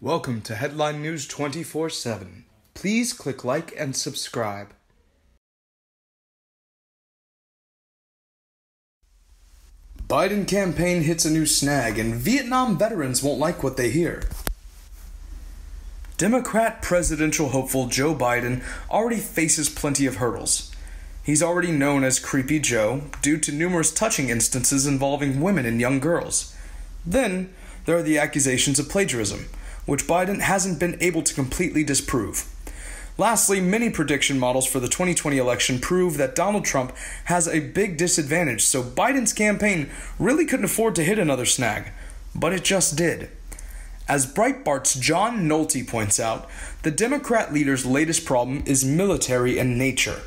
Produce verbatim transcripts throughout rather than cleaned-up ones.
Welcome to Headline News twenty-four seven. Please click like and subscribe. Biden campaign hits a new snag, and Vietnam veterans won't like what they hear. Democrat presidential hopeful Joe Biden already faces plenty of hurdles. He's already known as Creepy Joe due to numerous touching instances involving women and young girls. Then, there are the accusations of plagiarism, which Biden hasn't been able to completely disprove. Lastly, many prediction models for the twenty twenty election prove that Donald Trump has a big disadvantage, so Biden's campaign really couldn't afford to hit another snag, but it just did. As Breitbart's John Nolte points out, the Democrat leader's latest problem is military in nature,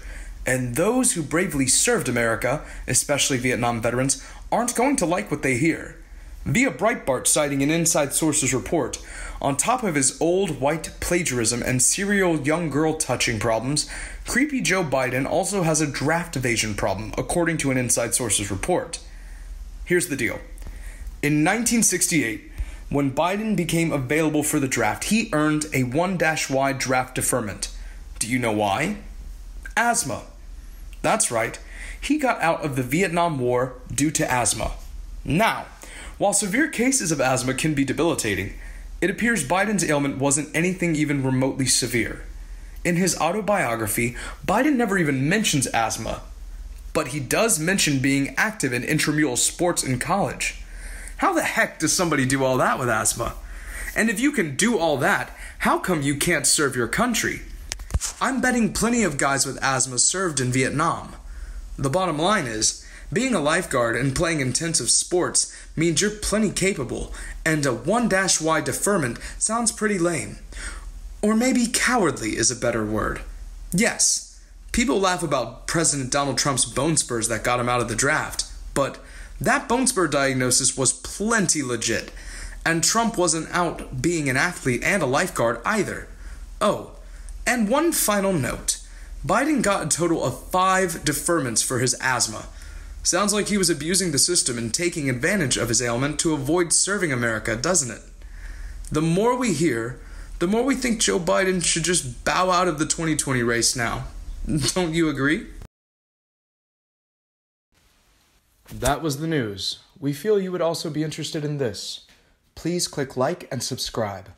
and those who bravely served America, especially Vietnam veterans, aren't going to like what they hear. Via Breitbart citing an Inside Sources report, on top of his old white plagiarism and serial young girl touching problems, Creepy Joe Biden also has a draft evasion problem, according to an Inside Sources report. Here's the deal. In nineteen sixty-eight, when Biden became available for the draft, he earned a one Y draft deferment. Do you know why? Asthma. That's right. He got out of the Vietnam War due to asthma. Now, while severe cases of asthma can be debilitating, it appears Biden's ailment wasn't anything even remotely severe. In his autobiography, Biden never even mentions asthma, but he does mention being active in intramural sports in college. How the heck does somebody do all that with asthma? And if you can do all that, how come you can't serve your country? I'm betting plenty of guys with asthma served in Vietnam. The bottom line is, being a lifeguard and playing intensive sports means you're plenty capable, and a one Y deferment sounds pretty lame. Or maybe cowardly is a better word. Yes, people laugh about President Donald Trump's bone spurs that got him out of the draft, but that bone spur diagnosis was plenty legit, and Trump wasn't out being an athlete and a lifeguard either. Oh, and one final note. Biden got a total of five deferments for his asthma. Sounds like he was abusing the system and taking advantage of his ailment to avoid serving America, doesn't it? The more we hear, the more we think Joe Biden should just bow out of the twenty twenty race now. Don't you agree? That was the news. We feel you would also be interested in this. Please click like and subscribe.